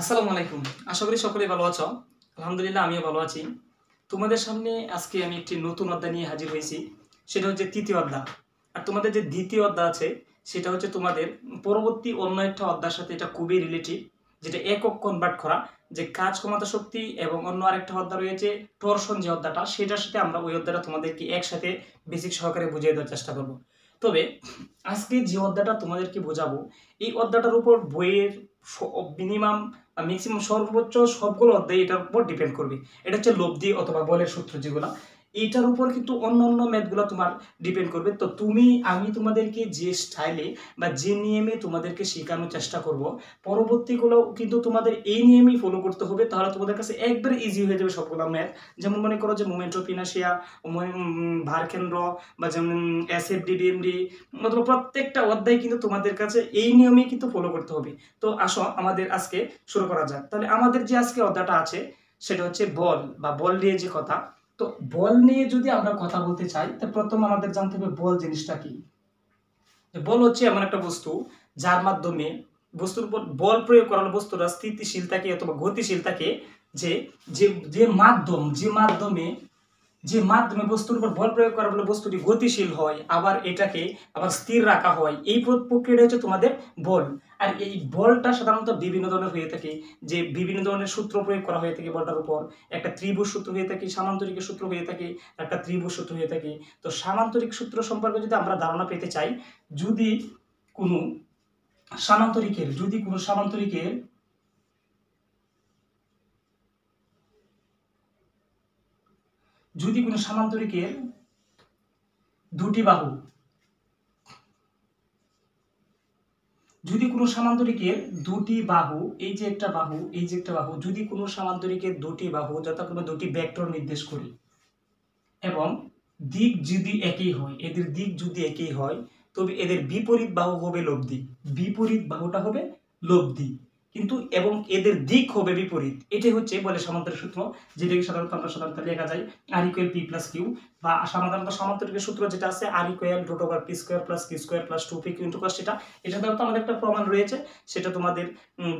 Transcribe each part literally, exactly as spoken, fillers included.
আসসালামু আলাইকুম। আশা করি সকলে ভালো আছো। আলহামদুলিল্লাহ, আমিও ভালো আছি। তোমাদের সামনে আজকে আমি একটি নতুন অধ্যায় নিয়ে হাজির হয়েছি, সেটা হচ্ছে তৃতীয় অধ্যায়। আর তোমাদের যে দ্বিতীয় অধ্যায় আছে সেটা হচ্ছে তোমাদের পরবর্তী অন্য একটা অধ্যায়ের সাথে এটা খুবই রিলেটিভ, যেটা একক কনভার্ট করা, যে কাজ ক্ষমতা শক্তি, এবং অন্য আরেকটা অধ্যায় রয়েছে টর্শন যে অধ্যায়টা, সেটার সাথে আমরা ওই অধ্যায়টা তোমাদেরকে একসাথে বেসিক সহকারে বুঝিয়ে দেওয়ার চেষ্টা করব। তবে আজকে যে অধ্যায়টা তোমাদেরকে বোঝাবো, এই অধ্যায়টার উপর বইয়ের মিনিমাম ম্যাক্সিমাম সর্বোচ্চ সবগুলো অধ্যায় এটার উপর ডিপেন্ড করবে। এটা হচ্ছে লব্ধি অথবা বলের সূত্র, যেগুলো এটার উপর কিন্তু অন্য অন্য ম্যাথগুলো তোমার ডিপেন্ড করবে। তো তুমি আমি তোমাদেরকে যে স্টাইলে বা যে নিয়মে তোমাদেরকে শেখানোর চেষ্টা করব, পরবর্তীগুলো কিন্তু তোমাদের এই নিয়মেই ফলো করতে হবে, তাহলে তোমাদের কাছে একবারে ইজি হয়ে যাবে সবগুলো ম্যাথ। যেমন মনে করো যে মোমেন্ট অফ ইনার্শিয়া, ভার কেন্দ্র, বা যেমন এসএফ ডিবিএমডি, অথবা প্রত্যেকটা অধ্যায় কিন্তু তোমাদের কাছে এই নিয়মেই কিন্তু ফলো করতে হবে। তো আসো আমাদের আজকে শুরু করা যাক। তাহলে আমাদের যে আজকে অধ্যায়টা আছে সেটা হচ্ছে বল বা বল নিয়ে যে কথা। তো বল নিয়ে যদি আমরা কথা বলতে চাই, তো প্রথম আমাদের জানতে হবে বল জিনিসটা কি। বল হচ্ছে এমন একটা বস্তু যার মাধ্যমে বস্তুর উপর বল প্রয়োগ করার বস্তুটা স্থিতিশীল থাকে অথবা গতিশীল থাকে, যে যে মাধ্যম যে মাধ্যমে যে মাধ্যমে বস্তুর উপর বল প্রয়োগ করার ফলে বস্তুটি গতিশীল হয়, আবার এটাকে আবার স্থির রাখা হয়, এই প্রক্রিয়াটা হচ্ছে তোমাদের বল। আর এই বলটা সাধারণত বিভিন্ন ধরনের হয়ে থাকে, যে বিভিন্ন ধরনের সূত্র প্রয়োগ করা হয়ে থাকে বলটার উপর। একটা ত্রিভুজ সূত্র হয়ে থাকে, সামান্তরিক সূত্র হয়ে থাকে, একটা ত্রিভুজ সূত্র হয়ে থাকে। তো সামান্তরিক সূত্র সম্পর্কে যদি আমরা ধারণা পেতে চাই, যদি কোনো সামান্তরিকের যদি কোনো সামান্তরিকের যদি কোনো সামান্তরিকের দুটি বাহু যদি কোনো সামান্তরিকের দুটি বাহু এই যে একটা বাহু এই যে একটা বাহু যদি কোনো সামান্তরিকের দুটি বাহু যথাক্রমে দুটি ভেক্টর নির্দেশ করে, এবং দিক যদি একই হয়, এদের দিক যদি একই হয়, তবে এদের বিপরীত বাহু হবে লব্ধি। বিপরীত বাহুটা হবে লব্ধি, কিন্তু এবং এদের দিক হবে বিপরীত। এটাই হচ্ছে বলে সামান্তরিক সূত্র, যেটাকে সাধারণত আমরা সাধারণত লেখা যায় R equal P plus Q, বা সাধারণত সামান্তরিক সূত্র যেটা আছে R equal root over P square plus Q square plus two P Q into cos theta. এটা সাধারণত আমাদের একটা প্রমাণ রয়েছে, সেটা তোমাদের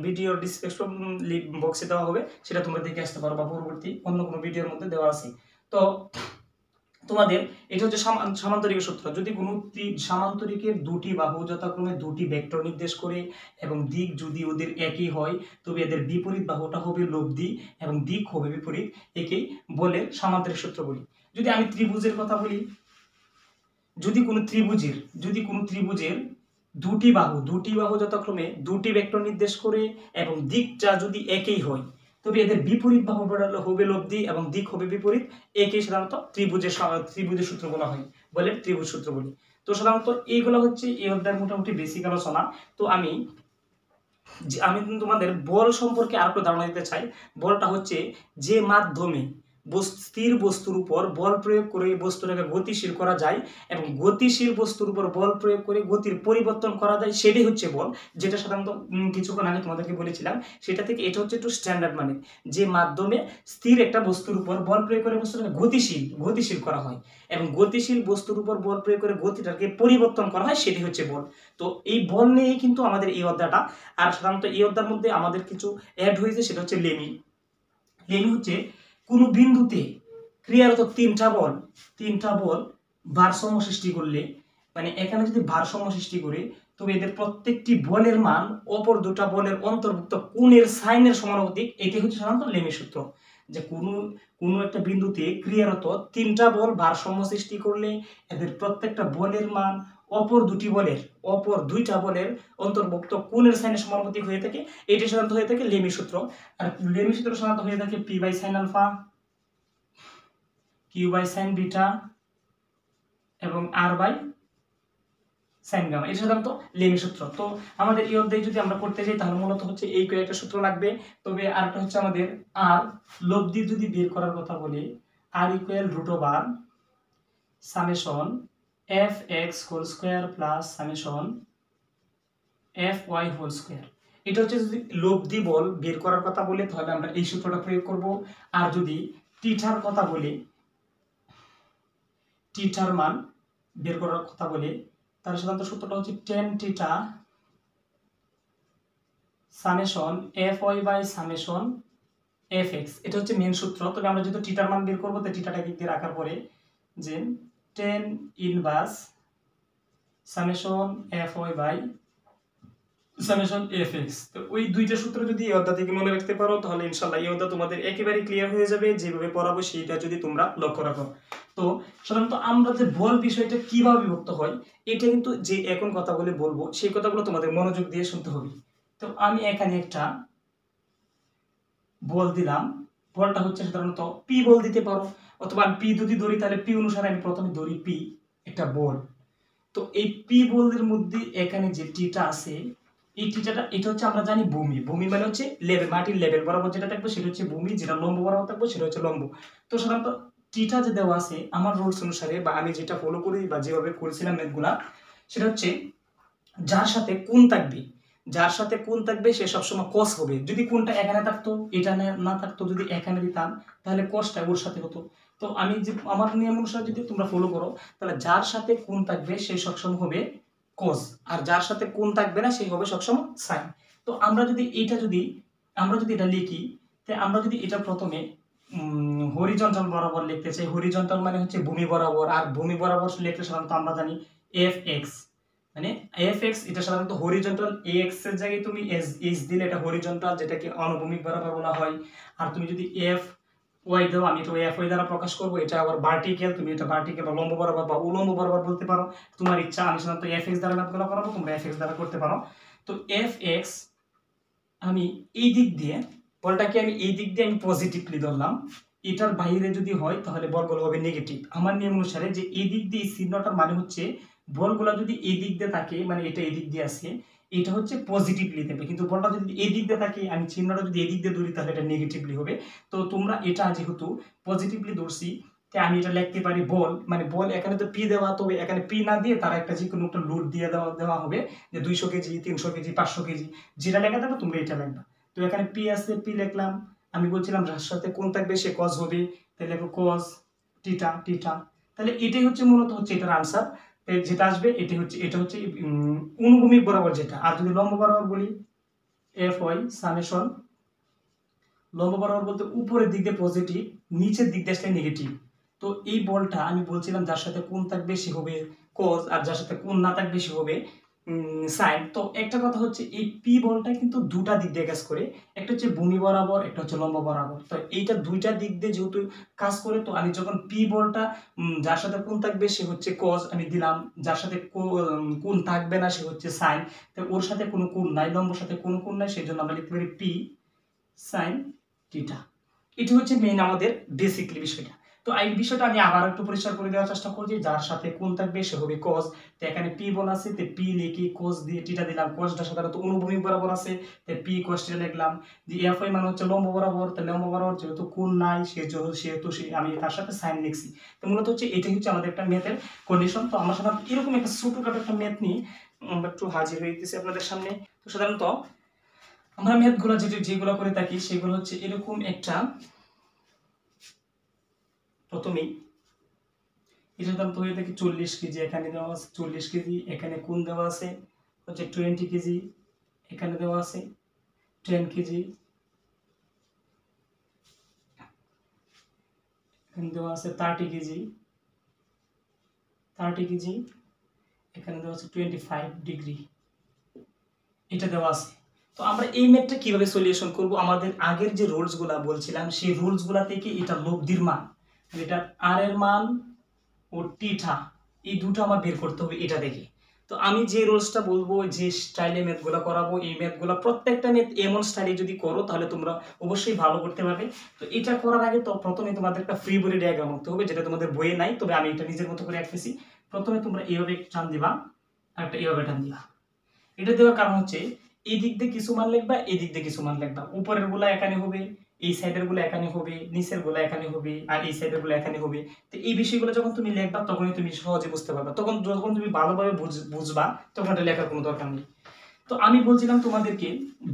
ভিডিওর ডিসক্রিপশন বক্সে দেওয়া হবে, সেটা তোমরা দেখে আসতে পারো, বা পরবর্তী অন্য কোনো ভিডিওর মধ্যে দেওয়া আছে। তো তোমাদের এটা হচ্ছে সামান্তরিক সূত্র। যদি কোনো সামান্তরিকের দুটি বাহু যথাক্রমে দুটি ভেক্টর নির্দেশ করে, এবং দিক যদি ওদের একই হয়, তবে এদের বিপরীত বাহুটা হবে লব্ধি এবং দিক হবে বিপরীত, একেই বলে সামান্তরিক সূত্র বলি। যদি আমি ত্রিভুজের কথা বলি, যদি কোনো ত্রিভুজের যদি কোনো ত্রিভুজের দুটি বাহু দুটি বাহু যথাক্রমে দুটি ভেক্টর নির্দেশ করে, এবং দিকটা যদি একই হয়, তবে এদের বিপরীত বাহু হবে লব্ধি এবং দিক হবে বিপরীত, একেই সাধারণত ত্রিভুজের ত্রিভুজের সূত্র বলা হয়, বলে ত্রিভুজ সূত্র বলি। তো সাধারণত এইগুলো হচ্ছে এই অধ্যায়ের মোটামুটি বেসিক আলোচনা। তো আমি আমি তোমাদের বল সম্পর্কে আর একটু ধারণা দিতে চাই। বলটা হচ্ছে যে মাধ্যমে স্থির বস্তুর উপর বল প্রয়োগ করে বস্তুটাকে গতিশীল করা যায়, এবং গতিশীল বস্তুর উপর বল প্রয়োগ করে গতির পরিবর্তন করা যায়, সেটাই হচ্ছে বল। যেটা সাধারণত কিছুক্ষণ আগে তোমাদেরকে বলেছিলাম, সেটা থেকে এটা হচ্ছে একটু স্ট্যান্ডার্ড মানে, যে মাধ্যমে স্থির একটা বস্তুর উপর বল প্রয়োগ করে বস্তুটাকে গতিশীল গতিশীল করা হয়, এবং গতিশীল বস্তুর উপর বল প্রয়োগ করে গতিটাকে পরিবর্তন করা হয়, সেটাই হচ্ছে বল। তো এই বল নিয়েই কিন্তু আমাদের এই অধ্যায়টা। আর সাধারণত এই অধ্যায়ের মধ্যে আমাদের কিছু অ্যাড হয়েছে, সেটা হচ্ছে লেমি। লেমি হচ্ছে কোনো বিন্দুতে ক্রিয়ারত তিনটা বল তিনটা বল ভারসাম্য সৃষ্টি করলে, মানে এখানে যদি ভারসাম্য সৃষ্টি করে, তবে এদের প্রত্যেকটি বলের মান অপর দুটা বলের অন্তর্ভুক্ত কোণের সাইনের সমানুপাতিক। এটাই হচ্ছে সাধারণত লেমি সূত্র, যে কোনো কোনো একটা বিন্দুতে ক্রিয়ারত তিনটা বল ভারসাম্য সৃষ্টি করলে, এদের প্রত্যেকটা বলের মান অপর দুটি বলের অপর দুইটা বলের অন্তর্ভুক্ত কোণের সাইনের সমানুপাতিক হয়ে থাকে। এটি সাধারণত হয়ে থাকে লেমি সূত্র। আর লেমি সূত্র সাধারণত হয়ে থাকে P by sine alpha, Q by sine beta, এবং আর বাই সাইন গামা। এটা সাধারণত লেমি সূত্র। তো আমাদের এই অধ্যায়ে যদি আমরা করতে যাই, তাহলে মূলত হচ্ছে এই কয়েকটা সূত্র লাগবে। তবে আরটা হচ্ছে আমাদের আর লব্ধি যদি বের করার কথা বলি, R equal root over summation F X whole square plus summation F Y whole square. এটা হচ্ছে যদি লব্ধি বল বের করার কথা বলে, তাহলে আমরা এই সূত্রটা প্রয়োগ করব। আর যদি টিঠার কথা বলে, টিঠার মান বের করার কথা বলে, তাহলে সাধারণত সূত্রটা হচ্ছে tan theta summation F Y by summation F X, এটা হচ্ছে মেন সূত্র। তবে আমরা যেহেতু টিটার মান বের করবো, তো টিটাটা দিক দিয়ে রাখার পরে যে tan inverse summation F Y by summation F X, তো ওই দুইটা সূত্র যদি এই অধ্যায় থেকে মনে রাখতে পারো তাহলে ইনশাল্লাহ এই অধ্যায় তোমাদের একেবারে ক্লিয়ার হয়ে যাবে, যেভাবে পড়াবো সেইটা যদি তোমরা লক্ষ্য রাখো। তো সাধারণত আমরা যে বল বিষয়টা কীভাবে বিভক্ত হয় এটা কিন্তু যে এখন কথাগুলো বলবো সেই কথাগুলো তোমাদের মনোযোগ দিয়ে শুনতে হবে। তো আমি এখানে একটা বল দিলাম, বলটা হচ্ছে সাধারণত পি বল দিতে পারো, অথবা পি যদি ধরি তাহলে পি অনুসারে আমি প্রথমে ধরি পি একটা বল। তো এই পি বলের মধ্যে এখানে যে টিটা আছে এই টিটাটা এটা হচ্ছে আমরা জানি ভূমি, ভূমি মানে হচ্ছে লেভেল, মাটির লেভেল বরাবর যেটা থাকবে সেটা হচ্ছে ভূমি, যেটা লম্ব বরাবর থাকবে সেটা হচ্ছে লম্ব। তো সাধারণত টিটা যে দেওয়া আছে আমার রুলস অনুসারে বা আমি যেটা ফলো করি বা যেভাবে করছিলাম ম্যাথগুলা সেটা হচ্ছে যার সাথে কোণ থাকবে, যার সাথে কোণ থাকবে সে সবসময় কস হবে। যদি কোণটা এখানে থাকতো এটা না থাকতো, যদি এখানে দিতাম তাহলে কসটা ওর সাথে হতো। তো আমি যে আমার নিয়ম অনুসারে যদি তোমরা ফলো করো তাহলে যার সাথে কোণ থাকবে সে সবসময় হবে কস, আর যার সাথে কোণ থাকবে না সে হবে সবসময় সাইন। তো আমরা যদি এটা যদি আমরা যদি এটা লিখি, তো আমরা যদি এটা প্রথমে হরিজন্টাল বরাবর লিখতে চাই, হরিজন্টাল মানে হচ্ছে ভূমি বরাবর, আর ভূমি বরাবর লিখতে সাধারণত আমরা জানি এফ এক্স, মানে এফ এক্স এটা সাধারণত হরিজন্টাল, এ এক্স এর জায়গায় তুমি এস এস দিলে এটা হরিজন্টাল যেটাকে অনুভূমিক বরাবর বলা হয়। আর তুমি যদি এফ ওয়াই দাও, আমি তো এফ ওয়াই দ্বারা প্রকাশ করবো, এটা আবার ভার্টিক্যাল, তুমি এটা ভার্টিক্যাল বা লম্ব বরাবর বা উলম্ব বরাবর বলতে পারো, তোমার ইচ্ছা। আমি সাধারণত এফ এক্স দ্বারা ম্যাথগুলো করাবো, তোমরা এফ এক্স দ্বারা করতে পারো। তো এফ এক্স আমি এই দিক দিয়ে বলটাকে আমি এই দিক দিয়ে আমি পজিটিভলি ধরলাম, এটার বাইরে যদি হয় তাহলে বলগুলো হবে নেগেটিভ। আমার নিয়ম অনুসারে যে এই দিক দিয়ে চিহ্নটার মানে হচ্ছে বলগুলো যদি এই দিক দিয়ে থাকে, মানে এটা এই দিক দিয়ে আসে, এটা হচ্ছে পজিটিভলি দেবে, কিন্তু বলটা যদি এই দিক দিয়ে থাকে আমি চিহ্নটা যদি এই দিক দিয়ে ধরি তাহলে এটা নেগেটিভলি হবে। তো তোমরা এটা যেহেতু পজিটিভলি ধরছি তাই আমি এটা লিখতে পারি বল, মানে বল এখানে তো পি দেওয়া, তবে এখানে পি না দিয়ে তারা একটা যে কোনো একটা লোড দিয়ে দেওয়া দেওয়া হবে যে দুইশো কেজি তিনশো কেজি পাঁচশো কেজি যেটা লেখা থাকবে তোমরা এটা লেখবা। তো এখানে পি আছে, পি লিখলাম, আমি বলছিলাম যার সাথে কোন থাকবে সে কজ হবে, তাহলে কজ টিটা টিটা, তাহলে এটাই হচ্ছে মূলত হচ্ছে এটার আনসার যেটা আসবে, এটা হচ্ছে এটা হচ্ছে অনুভূমিক বরাবর যেটা। আর যদি লম্ব বরাবর বলি এফ ওয়াই সামেশন, লম্ব বরাবর বলতে উপরের দিক দিয়ে পজিটিভ, নিচের দিক দিয়ে আসলে নেগেটিভ। তো এই বলটা আমি বলছিলাম যার সাথে কোণ থাকবে সে হবে কজ, আর যার সাথে কোণ না থাকবে সে হবে সাইন। তো একটা কথা হচ্ছে এই পি বলটা কিন্তু দুটা দিক দিয়ে কাজ করে, একটা হচ্ছে ভূমি বরাবর, একটা হচ্ছে লম্ব বরাবর। তো এইটা দুইটা দিক দিয়ে যেহেতু কাজ করে, তো আমি যখন পি বলটা যার সাথে কোণ থাকবে সে হচ্ছে কজ আমি দিলাম, যার সাথে কোণ থাকবে না সে হচ্ছে সাইন, তো ওর সাথে কোনো কোণ নাই, লম্বর সাথে কোনো কোণ নাই, সেই জন্য আমরা লিখতে পারি পি সাইন টিটা। এটা হচ্ছে মেইন আমাদের বেসিকলি বিষয়টা। তো এই বিষয়টা আমি আবার একটু পরিষ্কার করে দেওয়ার চেষ্টা করছি, যার সাথে কোণ থাকবে সে হবে কজ, তো এখানে পি বল আছে, তো পি লিখি কজ দিয়ে টিটা দিলাম, কজটা সাধারণত অনুভূমিক বরাবর আছে, তো পি কজটা লিখলাম, যে এফ ওয়াই মানে হচ্ছে লম্ব বরাবর, তো লম্ব বরাবর যেহেতু কোণ নাই সেহেতু সে আমি তার সাথে সাইন লিখছি। তো মূলত হচ্ছে এটাই হচ্ছে আমাদের একটা ম্যাথের কন্ডিশন। তো আমরা সাধারণত এরকম একটা ছোটোখাটো একটা ম্যাথ নিয়ে আমরা একটু হাজির হয়ে দিচ্ছি আপনাদের সামনে। তো সাধারণত আমরা ম্যাথগুলো যেটি যেগুলো করে থাকি সেগুলো হচ্ছে এরকম একটা, প্রথমেই এটা সাধারণত হয়ে থাকে চল্লিশ কেজি, এখানে দেওয়া আছে চল্লিশ কেজি, এখানে কোণ দেওয়া আছে হচ্ছে টোয়েন্টি কেজি, এখানে দেওয়া আছে টেন কেজি, এখানে দেওয়া আছে থার্টি কেজি থার্টি কেজি এখানে দেওয়া আছে টোয়েন্টি ফাইভ ডিগ্রি এটা দেওয়া আছে। তো আমরা এই ম্যাথটা কীভাবে সলিউশন করব, আমাদের আগের যে রুলসগুলো বলছিলাম সেই রুলসগুলো থেকে এটা লব্ধির মান, এটা আর এর মান ও টিটা এই দুটো আমার বের করতে হবে এটা দেখে। তো আমি যে রোলসটা বলবো, যে স্টাইলে ম্যাথগুলো করাবো, এই ম্যাথগুলো প্রত্যেকটা ম্যাথ এমন স্টাইলে যদি করো তাহলে তোমরা অবশ্যই ভালো করতে পারবে। তো এটা করার আগে তো প্রথমে তোমাদের একটা ফ্রি বডি ডায়াগ্রাম আঁকতে হবে, যেটা তোমাদের বইয়ে নাই, তবে আমি এটা নিজের মতো করে আঁকতেছি। প্রথমে তোমরা এইভাবে টান দিবা, আর একটা এইভাবে টান দিবা। এটা দেওয়ার কারণ হচ্ছে এই দিক দিয়ে কিছু মান লিখবা, এই দিক দিয়ে কিছু মান লিখবা, উপরের গুলা এখানে হবে, এই সাইডের গুলো এখানে হবে, নিচের গুলো এখানে হবে, আর এই সাইডের গুলো এখানে হবে। তো এই বিষয়গুলো যখন তুমি লিখবা তখনই তুমি সহজে বুঝতে পারবা, তখন যখন তুমি ভালোভাবে বুঝবা তখন এটা লেখার কোনো দরকার নেই। তো আমি বলছিলাম তোমাদেরকে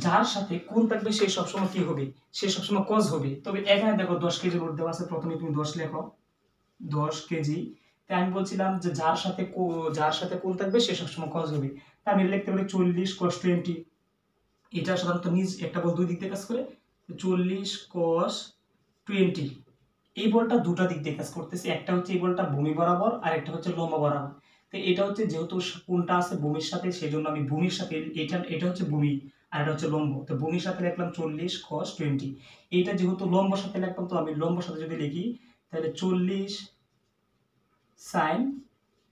যার সাথে কোন থাকবে সে সবসময় কি হবে, সে সবসময় কজ হবে। তবে এখানে দেখো দশ কেজি লোড দেওয়া আছে, প্রথমে তুমি দশ লেখো, দশ কেজি। তাই আমি বলছিলাম যে যার সাথে যার সাথে কোন থাকবে সে সবসময় কজ হবে, তা আমি লিখতে পারি চল্লিশ কজ টোয়েন্টি, এটা সাধারণত নিজ একটা বল দুই দিক দিয়ে কাজ করে, চল্লিশ কস টোয়েন্টি এই বলটা দুটা দিক দিয়ে কাজ করতেছে, একটা হচ্ছে এই বলটা ভূমি বরাবর আর একটা হচ্ছে লম্বা বরাবর। তো এটা হচ্ছে যেহেতু কোনটা আছে ভূমির সাথে সেই জন্য আমি ভূমির সাথে এটা এটা হচ্ছে ভূমি আর এটা হচ্ছে লম্ব। তো ভূমির সাথে লিখলাম চল্লিশ কস টোয়েন্টি, এইটা যেহেতু লম্বর সাথে লিখলাম তো আমি লম্বর সাথে যদি লিখি তাহলে চল্লিশ সাইন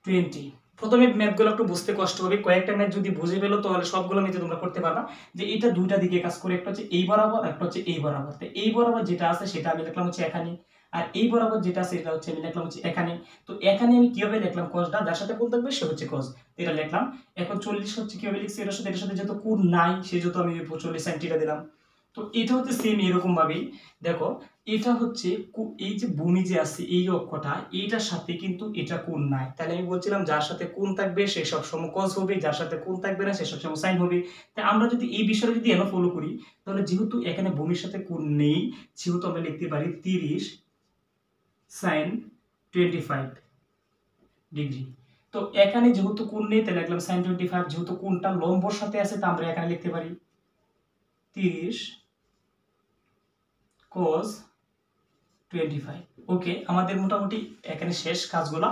টোয়েন্টি। প্রথমে ম্যাথগুলো একটু বুঝতে কষ্ট হবে, কয়েকটা ম্যাথ যদি বুঝে পেলো তাহলে সবগুলো ম্যাথে তোমরা করতে পারবা। যে এটা দুইটা দিকে কাজ করে, একটা হচ্ছে এই বরাবর একটা হচ্ছে এই বরাবর। তো এই বরাবর যেটা আছে সেটা আমি লিখলাম হচ্ছে এখানে, আর এই বরাবর যেটা আছে এটা হচ্ছে আমি লিখলাম হচ্ছে এখানে। তো এখানে আমি কীভাবে লিখলাম কসটা, যার সাথে কোণ থাকবে সে হচ্ছে কস, এটা লিখলাম। এখন চল্লিশ হচ্ছে কীভাবে লিখছি এটার সাথে, এটার সাথে যেহেতু কোণ নাই সেই জন্য আমি চল্লিশ সেন্টিটা দিলাম। তো এটা হচ্ছে সেম এরকমভাবেই দেখো, এটা হচ্ছে এই যে ভূমি যে আছে এই অক্ষটা এইটার সাথে কিন্তু এটা কোণ নাই, তাহলে আমি বলছিলাম যার সাথে কোণ থাকবে সে সবসময় কস হবে, যার সাথে কোণ থাকবে না সে সবসময় সাইন হবে। তাই আমরা যদি এই বিষয়টা যদি এন ফলো করি তাহলে যেহেতু এখানে ভূমির সাথে কোণ নেই সেহেতু আমরা লিখতে পারি তিরিশ সাইন টোয়েন্টি ফাইভ ডিগ্রি। তো এখানে যেহেতু কোণ নেই তাহলে লিখলাম সাইন টোয়েন্টি ফাইভ, যেহেতু কোণটা লম্বর সাথে আছে তা আমরা এখানে লিখতে পারি তিরিশ কস টোয়েন্টি ফাইভ। ওকে, আমাদের মোটামুটি এখানে শেষ কাজগুলা।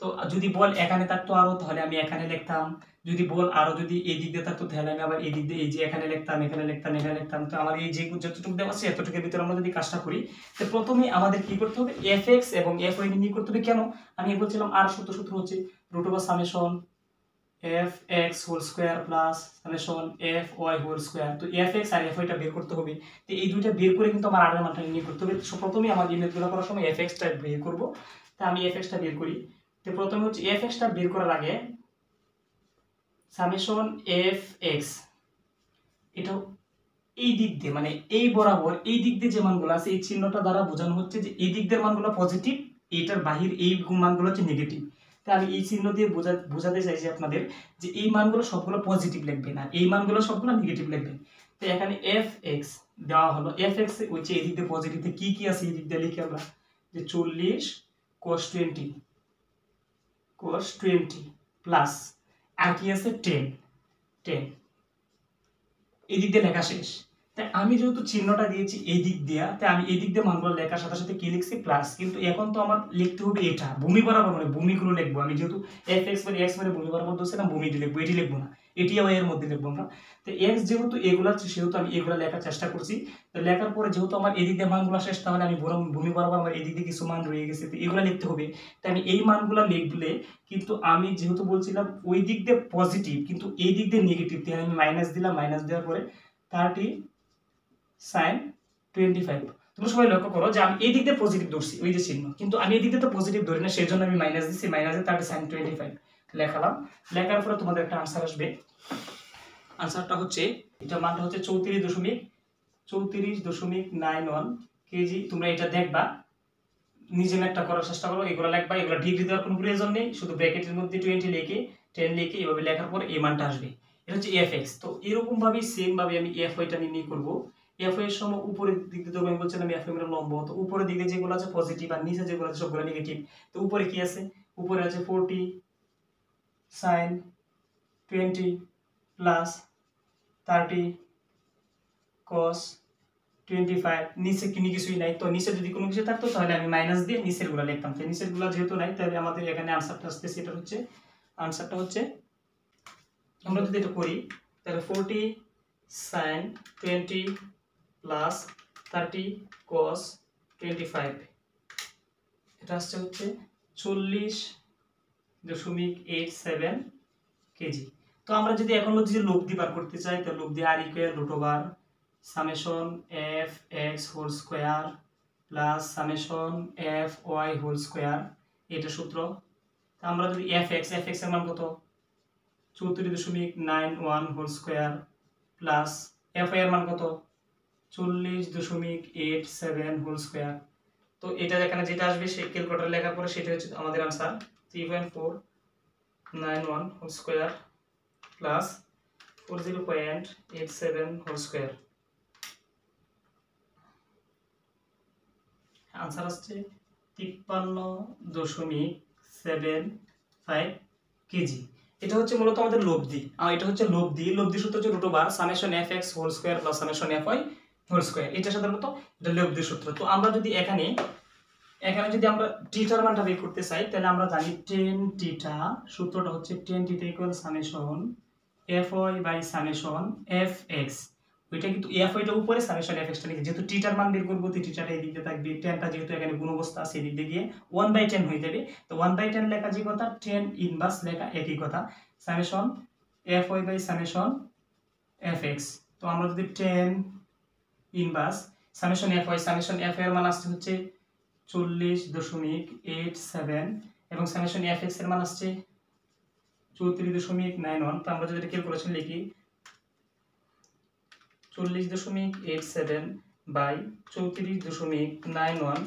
তো যদি বল এখানে থাকতো আরও তাহলে আমি এখানে লিখতাম, যদি বল আরও যদি এই দিক দিয়ে থাকতো তাহলে আমি আবার এই দিক দিয়ে এই যে এখানে লিখতাম এখানে লিখতাম এখানে লিখতাম। তো আমার এই যে যতটুকু দেওয়া আছে এতটুকুর ভিতরে আমরা যদি কাজটা করি তো প্রথমে আমাদের কী করতে হবে, এফ এক্স এবং এফ ওয়াই নির্ণয় করতে হবে। কেন আমি বলছিলাম আর সূত্র সূত্র হচ্ছে root over summation F X whole square plus summation F Y whole square. তো এফ এক্স আর এফ ওয়াইটা বের করতে হবে, তো এই দুইটা বের করে কিন্তু আমার আগের মানটা নির্ণয় করতে হবে। তো প্রথমেই আমার এই নির্ণয় করার সময় এফ এক্সটা বের করবো, তা আমি এফ এক্সটা বের করি। তো প্রথমে হচ্ছে এফ এক্সটা বের করার আগে সামেশন এফ এক্স এটা এই দিক দিয়ে মানে এই বরাবর এই দিক দিয়ে যে মানগুলো আছে এই চিহ্নটা দ্বারা বোঝানো হচ্ছে যে এই দিক দিয়ে মানগুলো পজিটিভ, এইটার বাহির এই মানগুলো হচ্ছে নেগেটিভ। তাই আমি এই চিহ্ন দিয়ে বোঝা বোঝাতে চাইছি আপনাদের যে এই মানগুলো সবগুলো পজিটিভ লিখবেন আর এই মানগুলো সবগুলো নেগেটিভ লিখবেন। তো এখানে এফ এক্স দেওয়া হলো, এফ এক্স ওই যে এই দিক দিয়ে পজিটিভে কী কী আছে এই দিক দিয়ে লিখে আমরা যে চল্লিশ cos twenty cos twenty plus আর কি আছে টেন টেন এই দিক দিয়ে লেখা শেষ। তাই আমি যেহেতু চিহ্নটা দিয়েছি এই দিক দিয়ে তাই আমি এই দিক দিয়ে মানগুলো লেখার সাথে সাথে কি লিখছি প্লাস, কিন্তু এখন তো আমার লিখতে হবে এটা ভূমি বরাবর মানে ভূমিগুলো লিখবো। আমি যেহেতু এফ এক্স মানে এক্স মানে ভূমি বরাবর ধরছিলাম ভূমিটি লিখবো, এটি লিখবো না, এটি আবার এর মধ্যে লিখবো আমরা। তো এক্স যেহেতু এগুলো সেহেতু আমি এগুলো লেখার চেষ্টা করছি। তো লেখার পরে যেহেতু আমার এদিক দিয়ে মানগুলো শেষ তাহলে আমি ভূমি বরাবর আমার এদিক দিয়ে কিছু মান রয়ে গেছে তো এগুলো লিখতে হবে। তাই আমি এই মানগুলো লিখলে কিন্তু আমি যেহেতু বলছিলাম ওই দিক দিয়ে পজিটিভ কিন্তু এই দিক দিয়ে নেগেটিভ তাই আমি মাইনাস দিলাম, মাইনাস দেওয়ার পরে থার্টি সাইন টোয়েন্টি ফাইভ। তোমরা সবাই লক্ষ্য করো যে আমি এই দিক দিয়ে পজিটিভ ধরছি ওই যে চিহ্ন, কিন্তু আমি এই দিক দিয়ে তো পজিটিভ ধরি না সেই জন্য আমি মাইনাস দিচ্ছি, মাইনাসে থার্টি সাইন টোয়েন্টি ফাইভ লেখালাম। লেখার পরে তোমাদের একটা আনসার আসবে, আনসারটা হচ্ছে এটা মানটা হচ্ছে চৌত্রিশ দশমিক চৌত্রিশ দশমিক নাইন ওয়ান কেজি। তোমরা এটা দেখবা, নিজে একটা করার চেষ্টা করো, এগুলো লেখবা, এগুলো ডিগ্রি দেওয়ার কোনো প্রয়োজন নেই, শুধু ব্র্যাকেটের মধ্যে টোয়েন্টি লিখে টেন লিখে এভাবে লেখার পর এই মানটা আসবে। এটা হচ্ছে এফ এক্স। তো এরকমভাবেই সেমভাবে আমি এফ ওয়াইটা নির্ণয় করবো। এফ ওয়াই এর সময় উপরের দিক দিয়ে আমি বলছিলাম এফ ওয়াই মানে লম্ব, তো উপরের দিকে যেগুলো আছে পজিটিভ আর নিচে যেগুলো আছে সবগুলো নেগেটিভ। তো উপরে কি আছে, উপরে আছে forty sine twenty plus thirty cos twenty five, নিচে কিন্তু কিছুই নাই। তো নিচে যদি কোনো কিছু থাকতো তাহলে আমি মাইনাস দিয়ে নিচেরগুলো লিখতাম, তো নিচেরগুলো যেহেতু নাই তাহলে আমাদের এখানে আনসারটা আসছে সেটা হচ্ছে আনসারটা হচ্ছে আমরা যদি এটা করি তাহলে forty sine twenty plus thirty cos twenty five, এটা আসছে হচ্ছে চল্লিশ দশমিক এইট সেভেন কেজি। তো আমরা যদি এখন যদি লব্ধি বার করতে চাই তো লব্ধি R equal root over summation F X whole square plus summation F Y whole square, এটা সূত্র। তো আমরা যদি এফ এক্স এফ এক্সের মান কত চৌত্রিশ দশমিক nine one whole square plus F Y এর মান কত চল্লিশ দশমিক এইট সেভেন হোল স্কোয়ার। তো এটা এখানে যেটা আসবে সেই ক্যালকুলেটার লেখার পরে সেটা হচ্ছে আমাদের answer three point four nine one whole square plus four zero point eight seven whole square, answer আসছে তিপ্পান্ন দশমিক সেভেন ফাইভ কেজি। এটা হচ্ছে মূলত আমাদের লব্ধি, এটা হচ্ছে লব্ধি। লব্ধি সূত্র হচ্ছে root over summation F X whole square plus summation F Y whole square, এটা সাধারণত এটা লব্ধি সূত্র। তো আমরা যদি এখানে এখানে যদি আমরা টিটার মানটা বের করতে চাই তাহলে আমরা জানি টেন টিটা সূত্রটা হচ্ছে tan theta equal summation F Y by summation F X, ওইটা কিন্তু এফ ওয়াইটা উপরে সামেশন এফ এক্সটা নিচে, যেহেতু টিটার মান বের করবো তো টিটাটা এই দিকে থাকবে, টেনটা যেহেতু এখানে গুণ অবস্থা আছে এদিক দিয়ে গিয়ে ওয়ান বাই টেন হয়ে যাবে। তো ওয়ান বাই টেন লেখা যে কথা টেন ইনভার্স লেখা একই কথা, summation F Y by summation F X. তো আমরা যদি tan inverse summation F Y summation F Y এর মান আসছে হচ্ছে চল্লিশ দশমিক এইট সেভেন এবং সামেশন এফ এক্স এর মান আসছে চৌত্রিশ দশমিক নাইন ওয়ান। তো আমরা যদি ক্যালকুলেশন লিখি চল্লিশ দশমিক এইট সেভেন বাই চৌত্রিশ দশমিক নাইন ওয়ান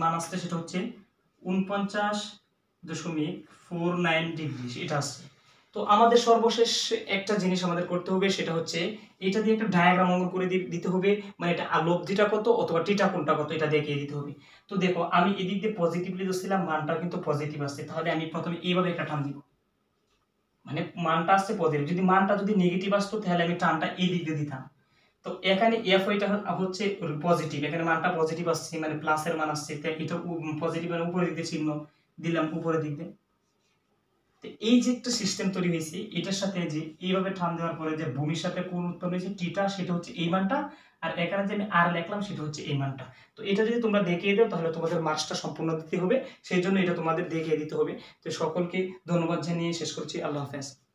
মান আসছে সেটা হচ্ছে উনপঞ্চাশ দশমিক ফোর নাইন ডিগ্রি এটা আসছে। তো আমাদের সর্বশেষ একটা জিনিস আমাদের করতে হবে, সেটা হচ্ছে এটা দিয়ে একটা ডায়াগ্রাম অঙ্কন করে দিতে হবে, মানে এটা লব্ধিটা কত অথবা টিটা কোনটা কত এটা দেখিয়ে দিতে হবে। তো দেখো আমি এদিক দিয়ে পজিটিভলি ধরছিলাম, মানটা কিন্তু পজিটিভ আসছে, তাহলে আমি প্রথমে এইভাবে একটা টান দিব, মানে মানটা আসছে পজিটিভ। যদি মানটা যদি নেগেটিভ আসতো তাহলে আমি টানটা এই দিক দিয়ে দিতাম। তো এখানে এফ ওইটা হচ্ছে পজিটিভ, এখানে মানটা পজিটিভ আসছে মানে প্লাসের মান আসছে, এটা পজিটিভ মানে উপরের দিক দিয়ে চিহ্ন দিলাম উপরের দিক দিয়ে। এই যে একটা সিস্টেম তৈরি হয়েছে এটার সাথে যে এইভাবে টান দেওয়ার পরে যে ভূমির সাথে কোণ উৎপন্ন হয়েছে টিটা সেটা হচ্ছে এই মানটা, আর এখানে যে আমি আর লিখলাম সেটা হচ্ছে এই মানটা। তো এটা যদি তোমরা দেখিয়ে দাও তাহলে তোমাদের মার্কসটা সম্পূর্ণ দিতে হবে, সেই জন্য এটা তোমাদের দেখিয়ে দিতে হবে। তো সকলকে ধন্যবাদ জানিয়ে শেষ করছি, আল্লাহ হাফেজ।